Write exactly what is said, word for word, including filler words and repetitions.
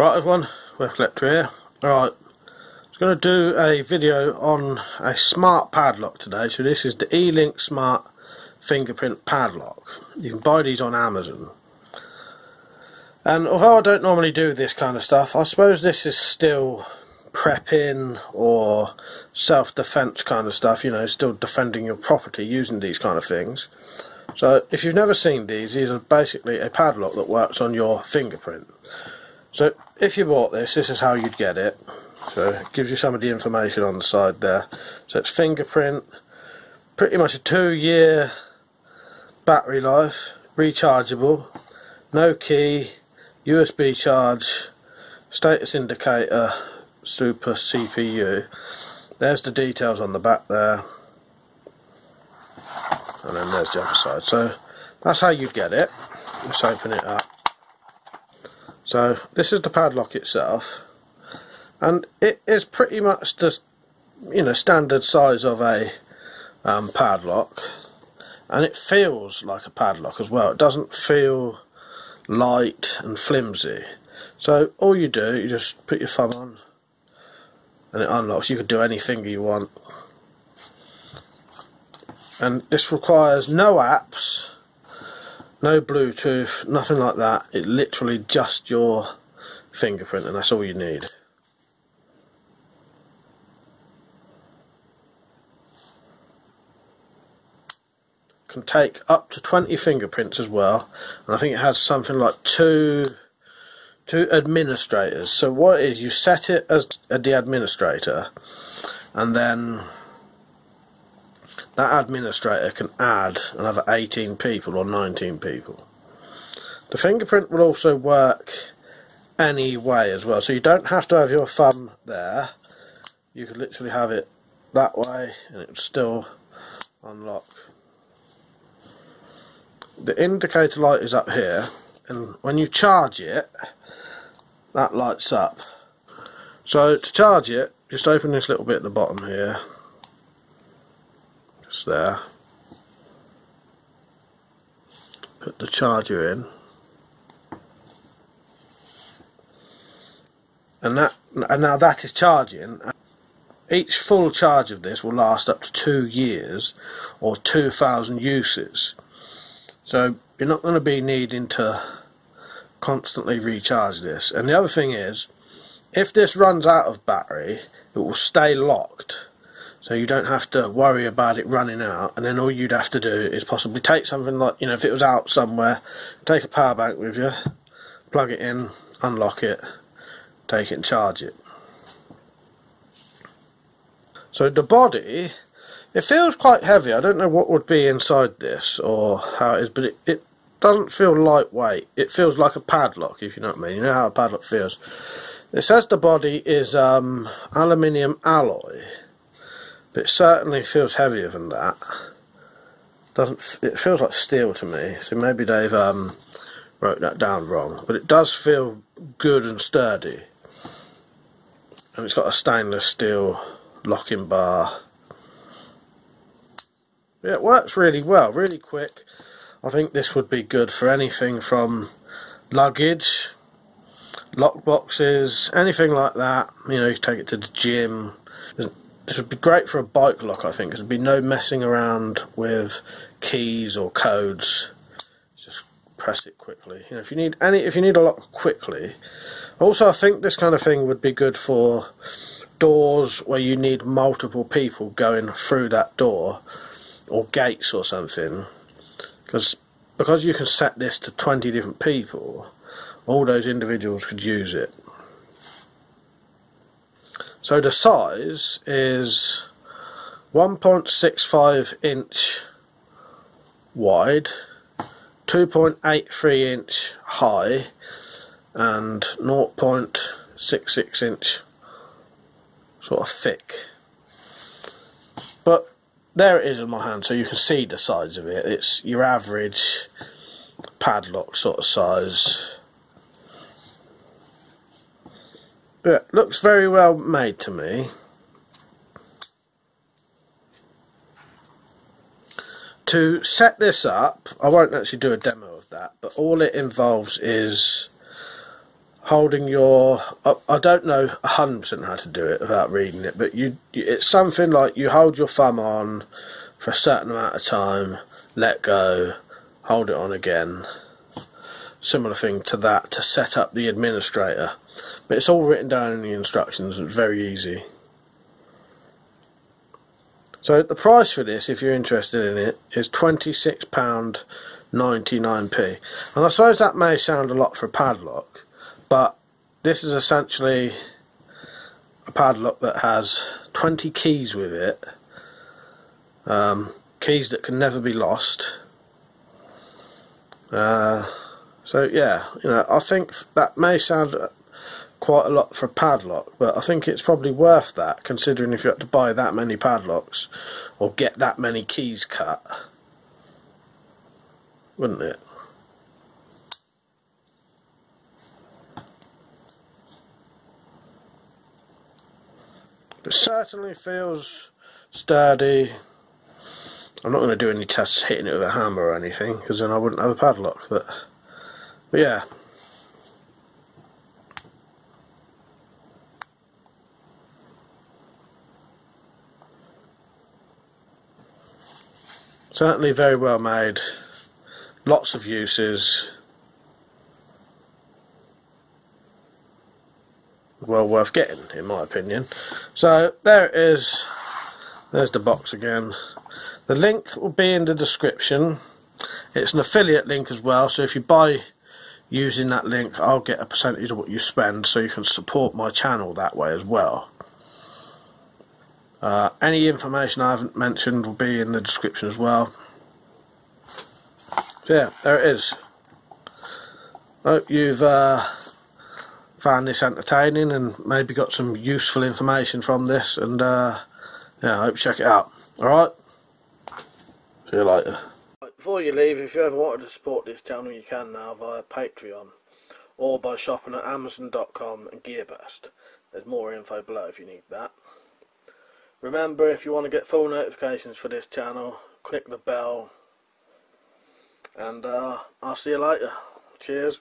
Right everyone, WeaponCollector here. Alright, I was going to do a video on a smart padlock today. So this is the eLink Smart Fingerprint Padlock. You can buy these on Amazon. And although I don't normally do this kind of stuff, I suppose this is still prepping or self-defense kind of stuff, you know, still defending your property using these kind of things. So if you've never seen these, these are basically a padlock that works on your fingerprint. So if you bought this, this is how you'd get it. So it gives you some of the information on the side there. So it's fingerprint, pretty much a two year battery life, rechargeable, no key, U S B charge, status indicator, super C P U. There's the details on the back there. And then there's the other side. So that's how you get it. Let's open it up. So this is the padlock itself, and it is pretty much just, you know, standard size of a um, padlock, and it feels like a padlock as well. It doesn't feel light and flimsy. So all you do, you just put your thumb on and it unlocks. You could do any finger you want, and this requires no apps, no Bluetooth, nothing like that. It literally just your fingerprint, and that's all you need. Can take up to twenty fingerprints as well, and I think it has something like two two administrators. So what it is, you set it as the administrator, and then that administrator can add another eighteen people or nineteen people. The fingerprint will also work any way as well, so you don't have to have your thumb there. You could literally have it that way and it would still unlock. The indicator light is up here, and when you charge it, that lights up. So to charge it, just open this little bit at the bottom here. There, put the charger in, and that and now that is charging. Each full charge of this will last up to two years or two thousand uses, so you're not going to be needing to constantly recharge this. And the other thing is, if this runs out of battery, it will stay locked. So you don't have to worry about it running out, and then all you'd have to do is possibly take something like, you know, if it was out somewhere, take a power bank with you, plug it in, unlock it, take it and charge it. So the body, it feels quite heavy. I don't know what would be inside this or how it is, but it, it doesn't feel lightweight. It feels like a padlock, if you know what I mean. You know how a padlock feels. It says the body is um, aluminium alloy, but it certainly feels heavier than that. Doesn't it feels like steel to me, so maybe they've um, wrote that down wrong, but it does feel good and sturdy, and it's got a stainless steel locking bar. Yeah, it works really well, really quick. I think this would be good for anything from luggage, lock boxes, anything like that. You know, you take it to the gym. There's This would be great for a bike lock, I think. There'd be no messing around with keys or codes. Just press it quickly. You know, if you need any, if you need a lock quickly. Also, I think this kind of thing would be good for doors where you need multiple people going through that door, or gates or something, because because you can set this to twenty different people. All those individuals could use it. So the size is one point six five inch wide, two point eight three inch high, and zero point six six inch sort of thick. But there it is in my hand, so you can see the size of it. It's your average padlock sort of size. Yeah, looks very well made to me. To set this up, I won't actually do a demo of that, but all it involves is holding your, I, I don't know one hundred percent how to do it without reading it, but you, it's something like you hold your thumb on for a certain amount of time, let go, hold it on again. Similar thing to that to set up the administrator. But it's all written down in the instructions, and it's very easy. So the price for this, if you're interested in it, is twenty-six pounds ninety-nine p. And I suppose that may sound a lot for a padlock, but this is essentially a padlock that has twenty keys with it, um, keys that can never be lost. Uh, so yeah, you know, I think that may sound quite a lot for a padlock, but I think it's probably worth that, considering if you had to buy that many padlocks or get that many keys cut, wouldn't it? But certainly feels sturdy. I'm not going to do any tests hitting it with a hammer or anything, because then I wouldn't have a padlock, but, but yeah. Certainly very well made, lots of uses, well worth getting in my opinion. So there it is, there's the box again. The link will be in the description. It's an affiliate link as well, so if you buy using that link, I'll get a percentage of what you spend, so you can support my channel that way as well. Uh, any information I haven't mentioned will be in the description as well. So yeah, there it is. Hope you've uh, found this entertaining and maybe got some useful information from this, and uh, yeah, I hope you check it out. Alright, see you later. Before you leave, if you ever wanted to support this channel, you can now via Patreon or by shopping at Amazon dot com and Gearbest. There's more info below if you need that. Remember, if you want to get full notifications for this channel, click the bell, and uh, I'll see you later. Cheers.